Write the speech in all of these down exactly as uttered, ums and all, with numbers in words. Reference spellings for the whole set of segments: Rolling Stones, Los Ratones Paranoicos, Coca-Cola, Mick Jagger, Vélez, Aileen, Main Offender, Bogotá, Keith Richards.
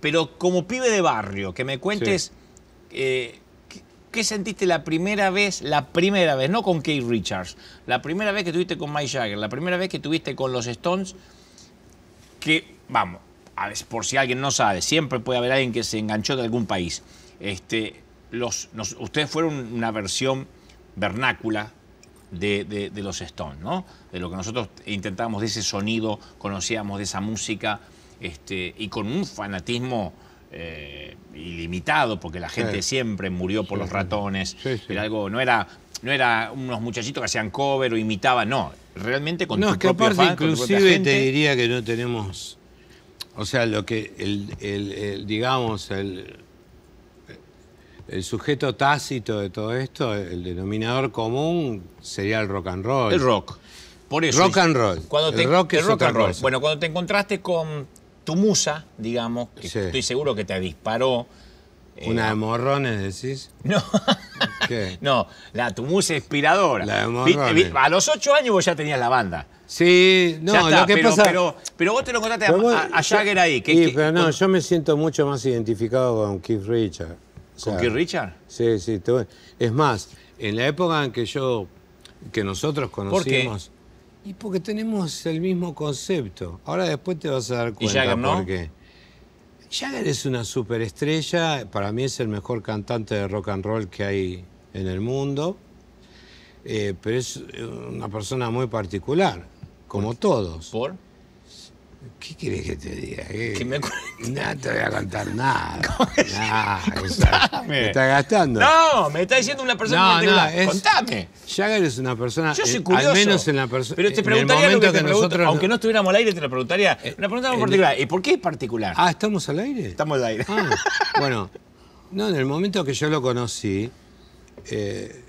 Pero como pibe de barrio, que me cuentes, sí. eh, ¿qué, ¿qué sentiste la primera vez, la primera vez, no con Keith Richards, la primera vez que tuviste con Mick Jagger, la primera vez que tuviste con los Stones, que, vamos, a ver, por si alguien no sabe, siempre puede haber alguien que se enganchó de algún país. Este, los, los, ustedes fueron una versión vernácula de, de, de los Stones, ¿no? De lo que nosotros intentábamos, de ese sonido, conocíamos de esa música... Este, y con un fanatismo eh, ilimitado, porque la gente sí. siempre murió por sí, los ratones. Sí, sí. Era algo, no, era, no era unos muchachitos que hacían cover o imitaban, no. Realmente con no, tu propio aparte, fan, inclusive con gente, te diría que no tenemos... O sea, lo que, el, el, el, digamos, el, el sujeto tácito de todo esto, el denominador común, sería el rock and roll. El rock. Por eso, rock and roll. Cuando te, el rock es el rock and roll. Cosa. Bueno, cuando te encontraste con... tu musa, digamos, que sí. estoy seguro que te disparó. ¿Una eh, de morrones decís? No. ¿Qué? No, la, tu musa inspiradora. La de morrones. Vi, vi, a los ocho años vos ya tenías la banda. Sí, no, está, lo que pero, pasa... Pero, pero vos te lo contaste vos, a, a Jagger yo, ahí. Que, sí, que, pero no, con... yo me siento mucho más identificado con Keith Richards. O sea, ¿con Keith Richards? Sí, sí. Te voy... Es más, en la época en que yo... que nosotros conocimos... ¿Por qué? Y porque tenemos el mismo concepto. Ahora después te vas a dar cuenta. ¿Y Jagger no? Porque Jagger es una superestrella. Para mí es el mejor cantante de rock and roll que hay en el mundo. Eh, pero es una persona muy particular, como ¿por? Todos. ¿Por? ¿Qué querés que te diga? ¿Qué me cuentes? No te voy a contar nada. Nah, está, me estás gastando. No, me está diciendo una persona. No, no, es, contame. Jagger es una persona. Yo soy curioso. Al menos en la persona. Pero te preguntaría lo que, que te pregunto, nosotros, aunque no estuviéramos al aire, te lo preguntaría. Eh, una pregunta muy particular. El, ¿Y por qué es particular? Ah, ¿estamos al aire? Estamos al aire. Ah, bueno, no, en el momento que yo lo conocí, eh,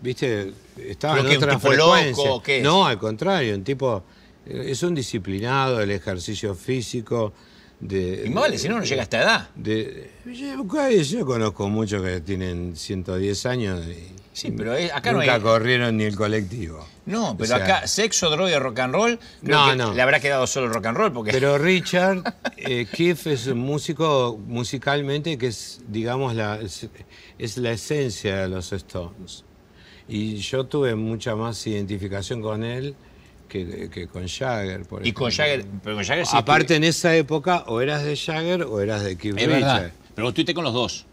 viste, estaba en otra frecuencia. Loco, ¿qué es? No, al contrario, un tipo. Es un disciplinado, el ejercicio físico. De, y más vale, si no, no llega a esta edad. De, yo, yo conozco muchos que tienen ciento diez años y sí, pero acá nunca no hay... corrieron ni el colectivo. No, pero o sea, acá sexo, droga, rock and roll, creo no, que no. le habrá quedado solo el rock and roll. Porque... Pero Richard, eh, Keith es un músico musicalmente que es, digamos, la, es, es la esencia de los Stones. Y yo tuve mucha más identificación con él. Que, que con Jagger, por ejemplo. Y con Jagger, pero con Jagger sí. Aparte que... en esa época o eras de Jagger o eras de Keith Richards. Pero vos estuviste con los dos.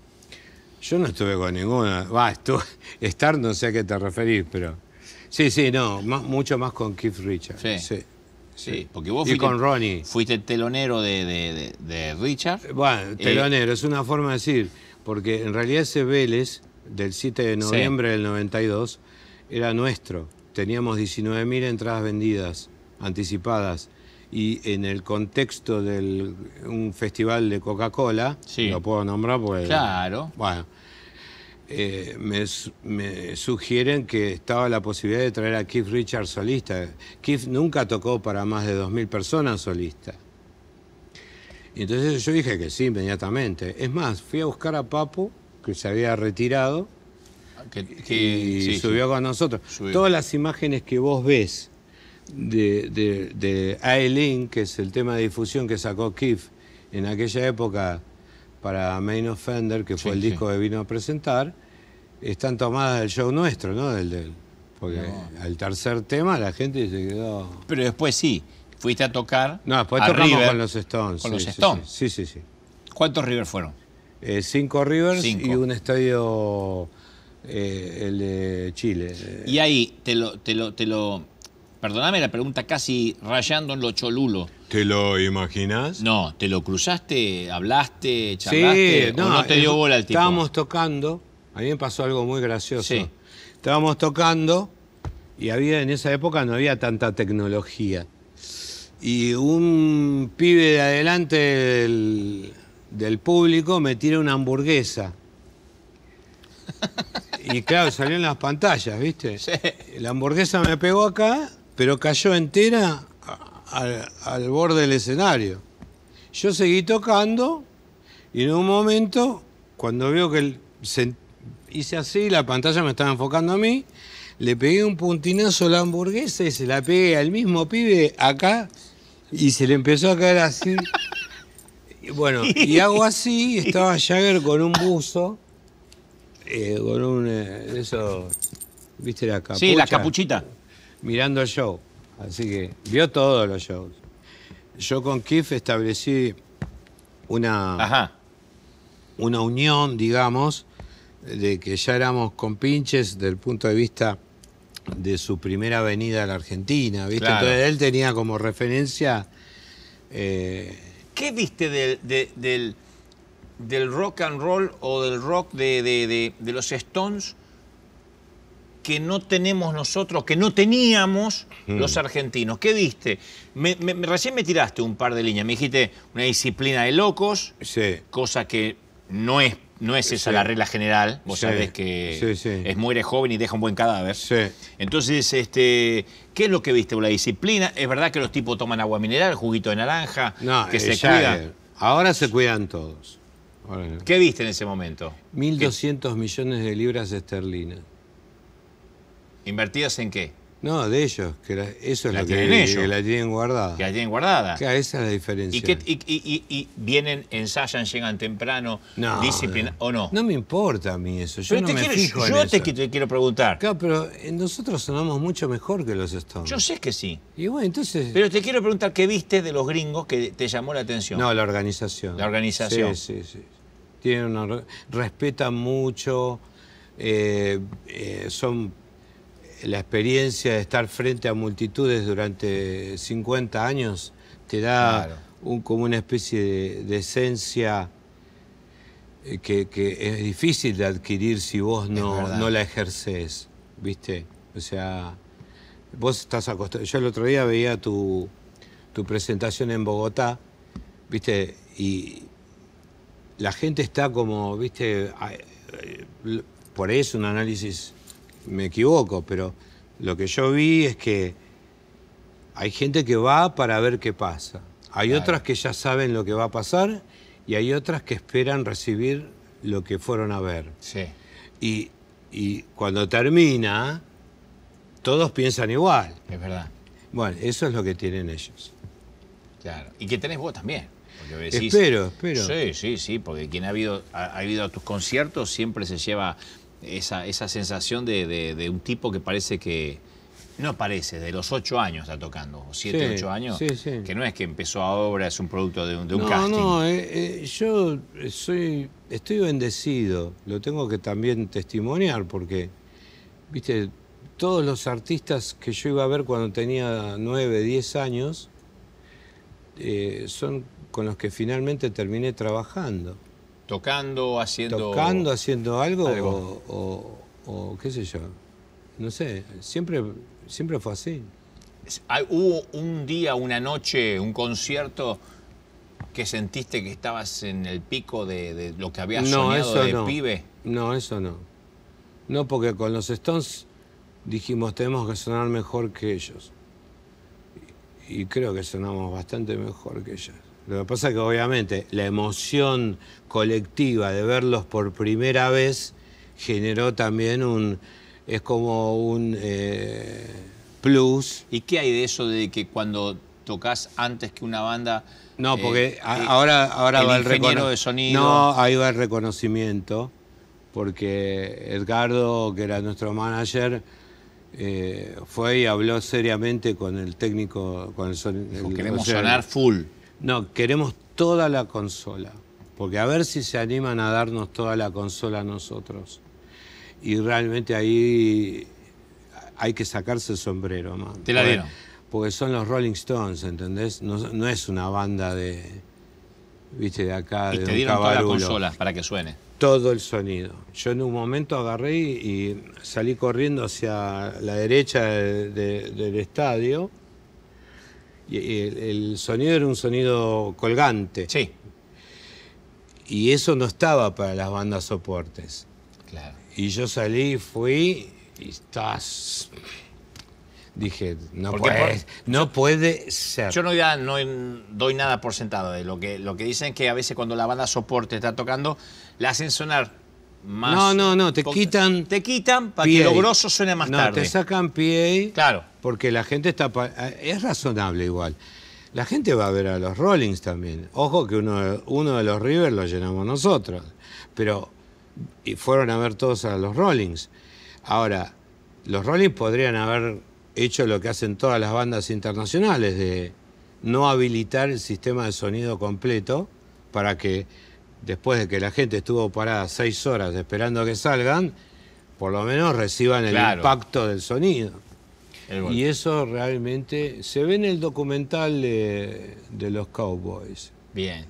Yo no estuve con ninguno. Va, estuve... Estar no sé a qué te referís, pero... Sí, sí, no, más, mucho más con Keith Richards. Sí. Sí, sí. sí. Porque vos y fuiste, con Ronnie. Fuiste telonero de, de, de, de Richard. Bueno, telonero, eh... es una forma de decir. Porque en realidad ese Vélez, del siete de noviembre sí. del noventa y dos, era nuestro. Teníamos diecinueve mil entradas vendidas, anticipadas. Y en el contexto de un festival de Coca-Cola, sí. lo puedo nombrar porque... Claro. Bueno, eh, me, me sugieren que estaba la posibilidad de traer a Keith Richards solista. Keith nunca tocó para más de dos mil personas solista. Y entonces yo dije que sí, inmediatamente. Es más, fui a buscar a Papo, que se había retirado, Que, que, y sí, subió sí. con nosotros. Subió. Todas las imágenes que vos ves de, de, de Aileen, que es el tema de difusión que sacó Keith en aquella época para Main Offender, que fue sí, el sí. disco que vino a presentar, están tomadas del show nuestro, ¿no? Del, del, porque no. al tercer tema la gente se quedó... Pero después sí, fuiste a tocar No, después tocamos River, con los Stones. ¿Con sí, los sí, Stones? Sí, sí, sí. ¿Cuántos River fueron? Eh, cinco Rivers cinco. Y un estadio... Eh, el de Chile. Y ahí, te lo, te lo, te lo... Perdóname la pregunta casi rayando en lo cholulo. ¿Te lo imaginas? No, ¿te lo cruzaste, hablaste, charlaste? Sí, no, no te dio bola el tipo. Estábamos tocando, a mí me pasó algo muy gracioso. Sí. Estábamos tocando y había en esa época no había tanta tecnología. Y un pibe de adelante del, del público me tira una hamburguesa. Y claro, salió en las pantallas, ¿viste? Sí. La hamburguesa me pegó acá, pero cayó entera al, al borde del escenario. Yo seguí tocando y en un momento, cuando veo que el, se, hice así, la pantalla me estaba enfocando a mí, le pegué un puntinazo a la hamburguesa y se la pegué al mismo pibe acá y se le empezó a caer así. Y bueno, y hago así, y estaba Jagger con un buzo, eh, con un, eh, eso, viste la capucha. Sí, la capuchita. Mirando el show, así que vio todos los shows. Yo con Keith establecí una, ajá, una unión, digamos, de que ya éramos compinches desde el punto de vista de su primera venida a la Argentina, ¿viste? Claro. Entonces él tenía como referencia... Eh... ¿Qué viste del, de, del, del rock and roll o del rock de, de, de, de los Stones que no tenemos nosotros, que no teníamos mm. los argentinos? ¿Qué viste? Me, me, recién me tiraste un par de líneas, me dijiste una disciplina de locos, sí, cosa que no es, no es esa sí. la regla general, vos sí. sabés que sí, sí. es muere joven y deja un buen cadáver. Sí. Entonces, este, ¿qué es lo que viste? La disciplina, es verdad que los tipos toman agua mineral, juguito de naranja, no, que se cuidan. Ahora se cuidan todos. Ahora. ¿Qué viste en ese momento? mil doscientos millones de libras esterlinas. ¿Invertidas en qué? No, de ellos, que la, eso es la lo que, ellos. que la tienen guardada. Que la tienen guardada. Claro, esa es la diferencia. ¿Y, qué, y, y, y, y vienen, ensayan, llegan temprano, no, disciplinan no. o no? No me importa a mí eso, yo pero no te me quiero, fijo yo en te, eso. Qu te quiero preguntar. Claro, pero nosotros sonamos mucho mejor que los Stones. Yo sé que sí. Y bueno, entonces... Pero te quiero preguntar, ¿qué viste de los gringos que te llamó la atención? No, la organización. La organización. Sí, sí, sí. Tienen una... Respetan mucho, eh, eh, son... La experiencia de estar frente a multitudes durante cincuenta años te da claro. un, como una especie de, de esencia que, que es difícil de adquirir si vos no, no la ejercés, ¿viste? O sea, vos estás acostumbrado. Yo el otro día veía tu, tu presentación en Bogotá, ¿viste? Y la gente está como, ¿viste? Por ahí es un análisis... Me equivoco, pero lo que yo vi es que hay gente que va para ver qué pasa. Hay claro. otras que ya saben lo que va a pasar y hay otras que esperan recibir lo que fueron a ver. Sí. Y, y cuando termina, todos piensan igual. Es verdad. Bueno, eso es lo que tienen ellos. Claro. Y que tenés vos también. Porque decís, espero, espero. Sí, sí, sí, porque quien ha habido, ha, ha ido a tus conciertos siempre se lleva... Esa, esa sensación de, de, de un tipo que parece que... No parece, de los ocho años está tocando, siete, sí, ocho años, sí, sí. que no es que empezó ahora, es un producto de un, de un no, casting. No, no, eh, eh, yo soy, estoy bendecido, lo tengo que también testimoniar porque, viste, todos los artistas que yo iba a ver cuando tenía nueve, diez años, eh, son con los que finalmente terminé trabajando. Tocando, haciendo... Tocando, haciendo algo, algo. O, o, o qué sé yo. No sé, siempre, siempre fue así. ¿Hubo un día, una noche, un concierto que sentiste que estabas en el pico de, de lo que habías no, soñado eso de no. pibe? No, eso no. No, porque con los Stones dijimos tenemos que sonar mejor que ellos. Y, y creo que sonamos bastante mejor que ellos. Lo que pasa es que obviamente la emoción colectiva de verlos por primera vez generó también un... es como un eh, plus. ¿Y qué hay de eso de que cuando tocas antes que una banda... No, porque eh, a, ahora, ahora el va el reconocimiento. No, ahí va el reconocimiento, porque Edgardo, que era nuestro manager... Eh, fue y habló seriamente con el técnico... Con el son, dijo, el, queremos o sea, sonar full. No, queremos toda la consola, porque a ver si se animan a darnos toda la consola a nosotros. Y realmente ahí hay que sacarse el sombrero, man. Te la dieron. Porque son los Rolling Stones, ¿entendés? No, no es una banda de, viste, de acá, y de te dieron toda la consola para que suene. Todo el sonido. Yo en un momento agarré y salí corriendo hacia la derecha de, de, del estadio. Y el, el sonido era un sonido colgante. Sí. Y eso no estaba para las bandas soportes. Claro. Y yo salí, fui y estás... Dije, no puede, no puede ser. Yo no, ya, no doy nada por sentado. De lo, que, lo que dicen es que a veces cuando la banda soporte está tocando, la hacen sonar más... No, no, no, te quitan... Te quitan para que lo grosso suene más no, tarde. No, te sacan P A. Claro. Porque la gente está... Es razonable igual. La gente va a ver a los Rollings también. Ojo que uno, uno de los River lo llenamos nosotros. Pero y fueron a ver todos a los Rollings. Ahora, los Rollings podrían haber hecho lo que hacen todas las bandas internacionales, de no habilitar el sistema de sonido completo para que después de que la gente estuvo parada seis horas esperando que salgan, por lo menos reciban el claro. impacto del sonido. Y eso realmente se ve en el documental de, de los Cowboys. Bien.